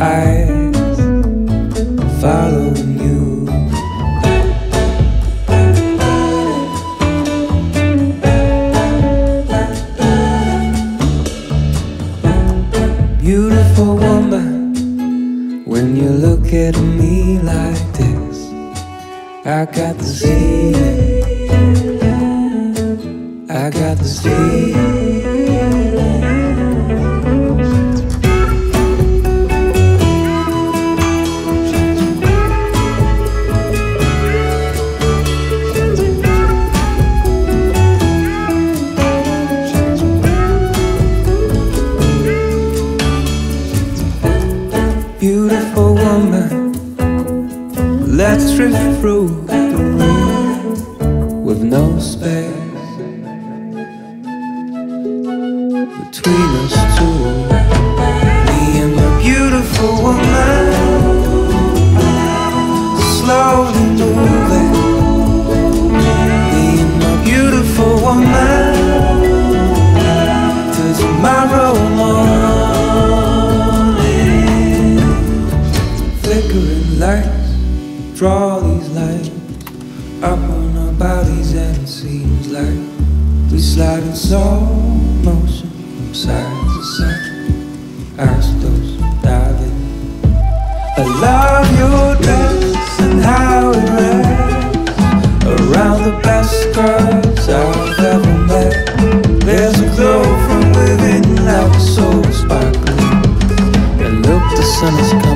eyes follow you. Beautiful woman, when you look at me like this, I got the feeling, I got the feeling. Beautiful woman, let's drift through the room with no space between us two. Me and the beautiful woman, slowly moving. Me and the beautiful woman, till tomorrow morning. Flickering lights draw these lines up on our bodies, and it seems like we slide in slow motion from side to side. Our stores diving. I love your dress and how it wraps around the best skirts I've ever met. There's a glow from within, our soul sparkling, and look, the sun is coming.